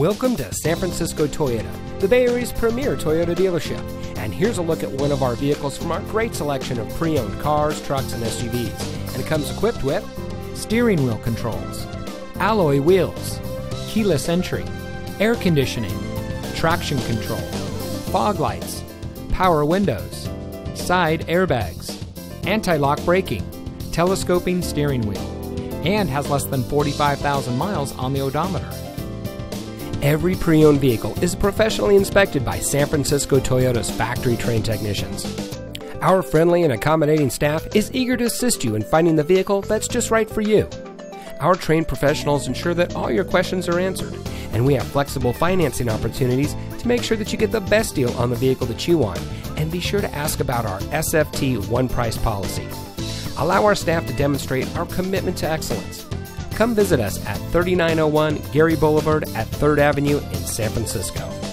Welcome to San Francisco Toyota, the Bay Area's premier Toyota dealership, and here's a look at one of our vehicles from our great selection of pre-owned cars, trucks, and SUVs. And it comes equipped with steering wheel controls, alloy wheels, keyless entry, air conditioning, traction control, fog lights, power windows, side airbags, anti-lock braking, telescoping steering wheel, and has less than 45,000 miles on the odometer. Every pre-owned vehicle is professionally inspected by San Francisco Toyota's factory-trained technicians. Our friendly and accommodating staff is eager to assist you in finding the vehicle that's just right for you. Our trained professionals ensure that all your questions are answered, and we have flexible financing opportunities to make sure that you get the best deal on the vehicle that you want, and be sure to ask about our SFT one-price policy. Allow our staff to demonstrate our commitment to excellence. Come visit us at 3901 Geary Blvd at 3rd Avenue in San Francisco.